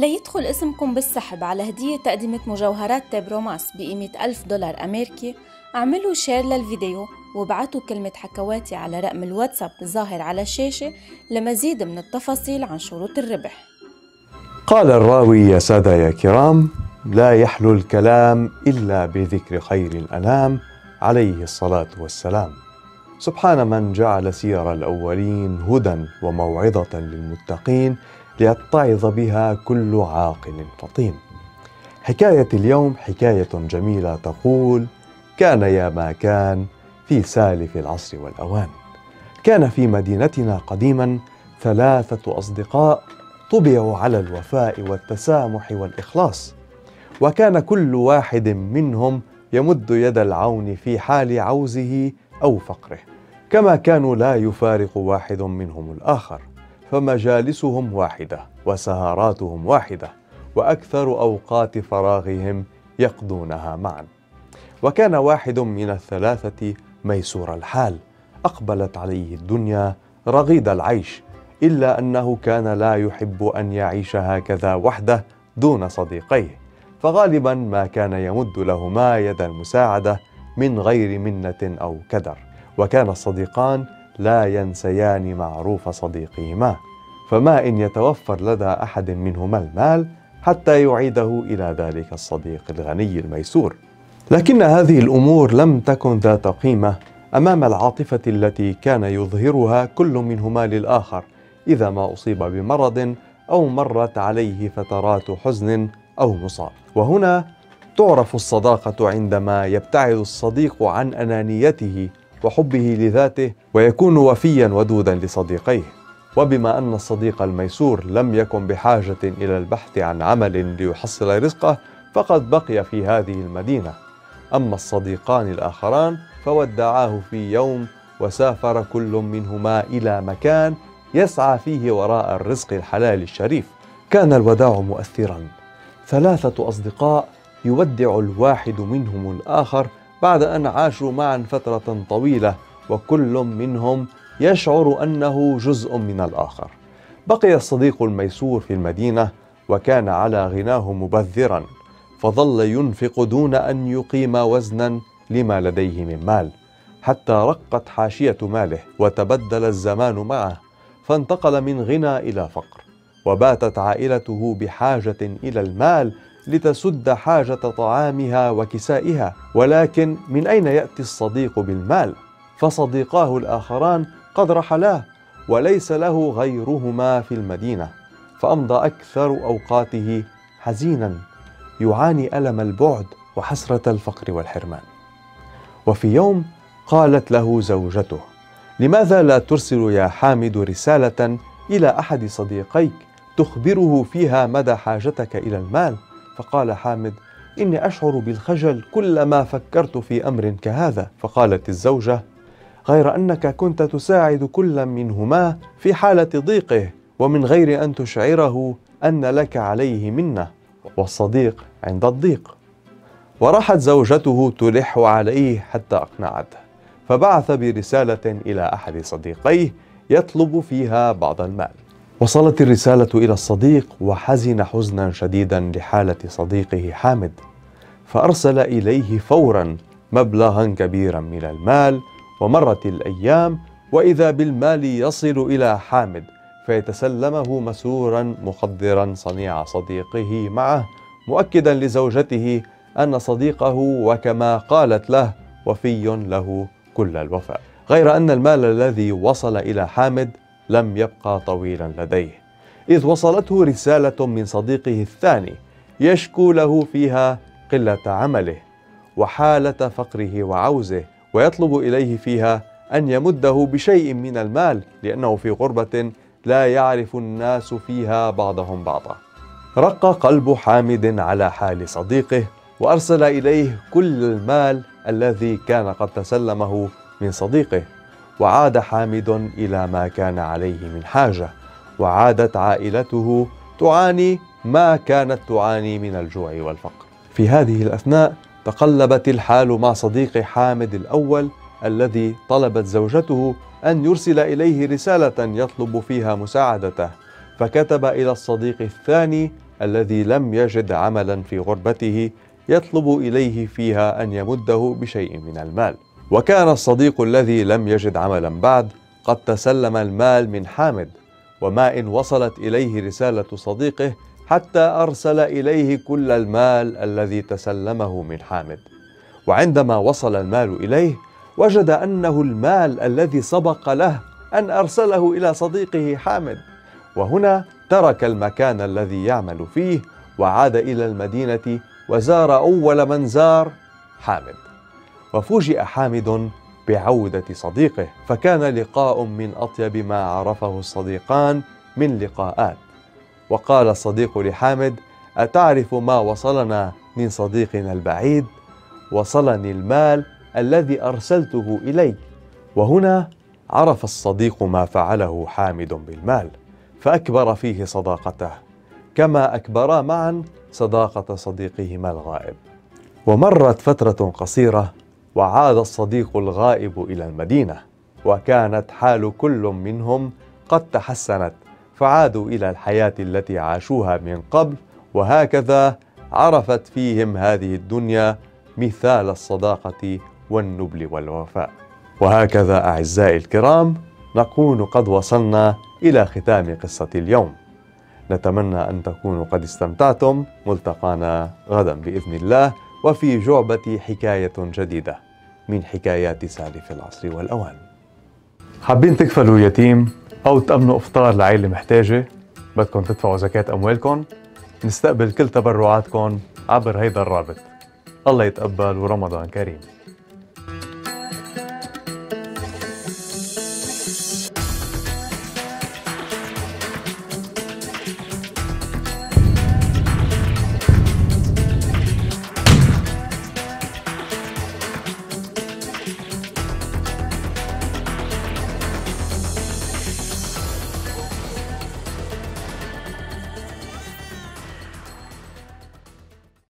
ليدخل اسمكم بالسحب على هدية تقدمة مجوهرات تابروماس بقيمة $1000 أمريكي، اعملوا شير للفيديو وابعتوا كلمة حكواتي على رقم الواتساب الظاهر على الشاشة لمزيد من التفاصيل عن شروط الربح. قال الراوي: يا سادة يا كرام، لا يحلو الكلام إلا بذكر خير الأنام عليه الصلاة والسلام، سبحان من جعل سير الأولين هدى وموعظة للمتقين ليتعظ بها كل عاقل فطين. حكاية اليوم حكاية جميلة تقول: كان يا ما كان في سالف العصر والأوان، كان في مدينتنا قديما 3 أصدقاء طبعوا على الوفاء والتسامح والإخلاص، وكان كل واحد منهم يمد يد العون في حال عوزه أو فقره، كما كانوا لا يفارق واحد منهم الآخر، فمجالسهم واحدة وسهراتهم واحدة، وأكثر أوقات فراغهم يقضونها معا. وكان واحد من ال3 ميسور الحال، أقبلت عليه الدنيا رغيد العيش، إلا أنه كان لا يحب أن يعيش هكذا وحده دون صديقيه، فغالبا ما كان يمد لهما يد المساعدة من غير منة أو كدر، وكان الصديقان لا ينسيان معروف صديقهما، فما إن يتوفر لدى أحد منهما المال حتى يعيده إلى ذلك الصديق الغني الميسور. لكن هذه الأمور لم تكن ذات قيمة أمام العاطفة التي كان يظهرها كل منهما للآخر إذا ما أصيب بمرض أو مرت عليه فترات حزن أو مصاب. وهنا تعرف الصداقة عندما يبتعد الصديق عن أنانيته وحبه لذاته ويكون وفيا ودودا لصديقيه. وبما أن الصديق الميسور لم يكن بحاجة إلى البحث عن عمل ليحصل رزقه، فقد بقي في هذه المدينة. أما الصديقان الآخران فودعاه في يوم، وسافر كل منهما إلى مكان يسعى فيه وراء الرزق الحلال الشريف. كان الوداع مؤثرا، 3 أصدقاء يودع الواحد منهم الآخر بعد أن عاشوا معا فترة طويلة، وكل منهم يشعر أنه جزء من الآخر. بقي الصديق الميسور في المدينة، وكان على غناه مبذرا، فظل ينفق دون أن يقيم وزنا لما لديه من مال، حتى رقت حاشية ماله وتبدل الزمان معه، فانتقل من غنى إلى فقر، وباتت عائلته بحاجة إلى المال لتسد حاجة طعامها وكسائها. ولكن من أين يأتي الصديق بالمال؟ فصديقاه الآخران قد رحلاه وليس له غيرهما في المدينة، فأمضى أكثر أوقاته حزينا، يعاني ألم البعد وحسرة الفقر والحرمان. وفي يوم قالت له زوجته: لماذا لا ترسل يا حامد رسالة إلى أحد صديقيك تخبره فيها مدى حاجتك إلى المال؟ فقال حامد: إني أشعر بالخجل كلما فكرت في أمر كهذا. فقالت الزوجة: غير أنك كنت تساعد كل منهما في حالة ضيقه ومن غير أن تشعره أن لك عليه منة، والصديق عند الضيق. وراحت زوجته تلح عليه حتى أقنعته، فبعث برسالة إلى أحد صديقيه يطلب فيها بعض المال. وصلت الرسالة إلى الصديق، وحزن حزنا شديدا لحالة صديقه حامد، فأرسل إليه فورا مبلغا كبيرا من المال. ومرت الأيام، وإذا بالمال يصل إلى حامد، فيتسلمه مسرورا مقدرا صنيع صديقه معه، مؤكدا لزوجته أن صديقه وكما قالت له وفي له كل الوفاء. غير أن المال الذي وصل إلى حامد لم يبقى طويلا لديه، إذ وصلته رسالة من صديقه الثاني يشكو له فيها قلة عمله وحالة فقره وعوزه، ويطلب إليه فيها أن يمده بشيء من المال، لأنه في غربة لا يعرف الناس فيها بعضهم بعضا. رق قلب حامد على حال صديقه، وأرسل إليه كل المال الذي كان قد تسلمه من صديقه. وعاد حامد إلى ما كان عليه من حاجة، وعادت عائلته تعاني ما كانت تعاني من الجوع والفقر. في هذه الأثناء تقلبت الحال مع صديق حامد الأول، الذي طلبت زوجته أن يرسل إليه رسالة يطلب فيها مساعدته، فكتب إلى الصديق الثاني الذي لم يجد عملا في غربته يطلب إليه فيها أن يمده بشيء من المال. وكان الصديق الذي لم يجد عملا بعد قد تسلم المال من حامد، وما إن وصلت إليه رسالة صديقه حتى أرسل إليه كل المال الذي تسلمه من حامد. وعندما وصل المال إليه وجد أنه المال الذي سبق له أن أرسله إلى صديقه حامد، وهنا ترك المكان الذي يعمل فيه وعاد إلى المدينة وزار أول من زار حامد. وفوجئ حامد بعودة صديقه، فكان لقاء من أطيب ما عرفه الصديقان من لقاءات. وقال الصديق لحامد: أتعرف ما وصلنا من صديقنا البعيد؟ وصلني المال الذي أرسلته إليك. وهنا عرف الصديق ما فعله حامد بالمال، فأكبر فيه صداقته كما أكبرا معا صداقة صديقهما الغائب. ومرت فترة قصيرة وعاد الصديق الغائب إلى المدينة، وكانت حال كل منهم قد تحسنت، فعادوا إلى الحياة التي عاشوها من قبل. وهكذا عرفت فيهم هذه الدنيا مثال الصداقة والنبل والوفاء. وهكذا أعزائي الكرام نكون قد وصلنا إلى ختام قصة اليوم، نتمنى أن تكونوا قد استمتعتم. ملتقانا غدا بإذن الله وفي جعبة حكاية جديدة من حكايات سالف العصر والأوان. حابين تكفلوا يتيم أو تأمنوا إفطار لعائلة محتاجة؟ بدكم تدفعوا زكاة أموالكم؟ نستقبل كل تبرعاتكم عبر هيدا الرابط. الله يتقبل ورمضان كريم.